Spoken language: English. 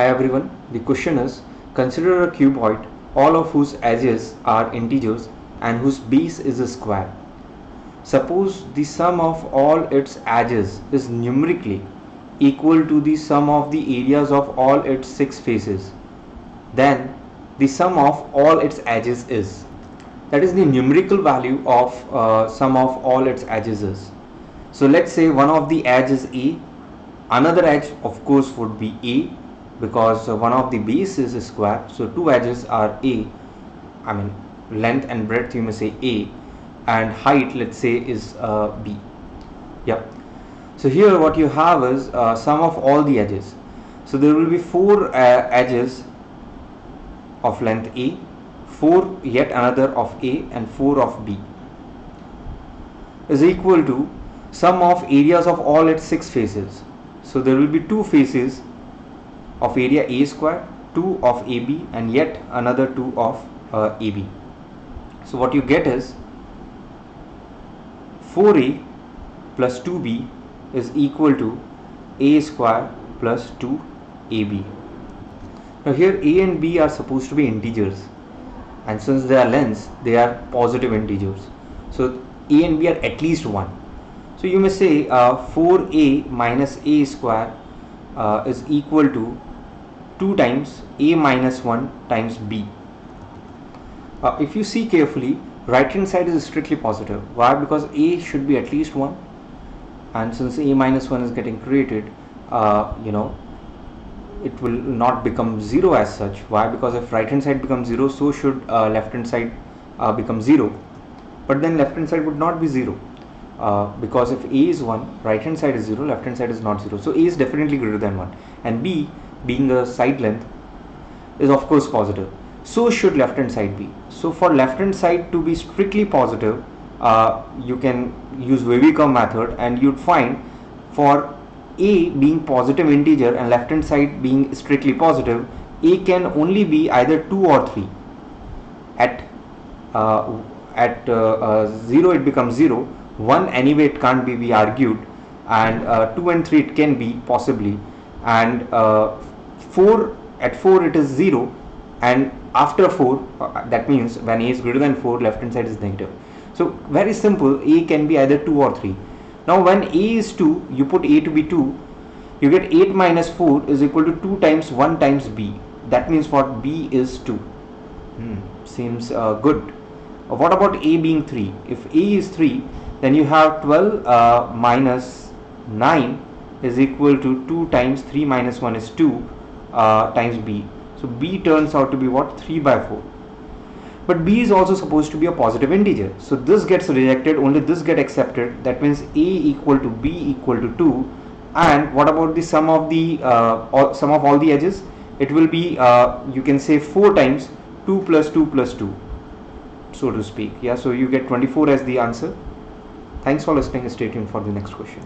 Hi everyone, the question is, consider a cuboid all of whose edges are integers and whose base is a square. Suppose the sum of all its edges is numerically equal to the sum of the areas of all its six faces. Then the sum of all its edges is, that is the numerical value of sum of all its edges is. So let's say one of the edge is A, another edge of course would be A, because one of the base is a square, so two edges are A, I mean length and breadth you may say A, and height let's say is B. Yeah. So here what you have is sum of all the edges. So there will be four edges of length A, four yet another of A, and four of B, is equal to sum of areas of all its six faces. So there will be two faces of area A square, 2 of AB, and yet another 2 of AB. So what you get is 4A plus 2B is equal to A square plus 2AB. Now here A and B are supposed to be integers, and since they are lengths, they are positive integers. So A and B are at least 1. So you may say 4A minus A square is equal to 2 times A minus 1 times B. If you see carefully, right hand side is strictly positive. Why? Because A should be at least 1, and since A minus 1 is getting created, it will not become 0 as such. Why? Because if right hand side becomes 0, so should left hand side become 0, but then left hand side would not be 0. Because if A is 1, right hand side is 0, left hand side is not 0. So A is definitely greater than 1, and B, being a side length, is of course positive. So should left hand side be. So for left hand side to be strictly positive, you can use Webby-Curve method, and you'd find for A being positive integer and left hand side being strictly positive, A can only be either 2 or 3. At 0 it becomes 0. 1 anyway it can't be, we argued, and 2 and 3 it can be possibly, and 4 it is 0, and after 4 that means when A is greater than 4, left hand side is negative. So very simple, A can be either 2 or 3. Now when A is 2, you put A to be 2, you get 8 minus 4 is equal to 2 times 1 times B. That means what? B is 2. Seems good. What about A being 3? If A is 3, then you have 12 minus 9 is equal to 2 times 3 minus 1 is 2 times B. So B turns out to be what? 3 by 4. But B is also supposed to be a positive integer. So this gets rejected, only this gets accepted. That means A equal to B equal to 2. And what about the sum of all the edges? It will be, you can say 4 times 2 plus 2 plus 2, so to speak. Yeah, so you get 24 as the answer. Thanks for listening. Stay tuned for the next question.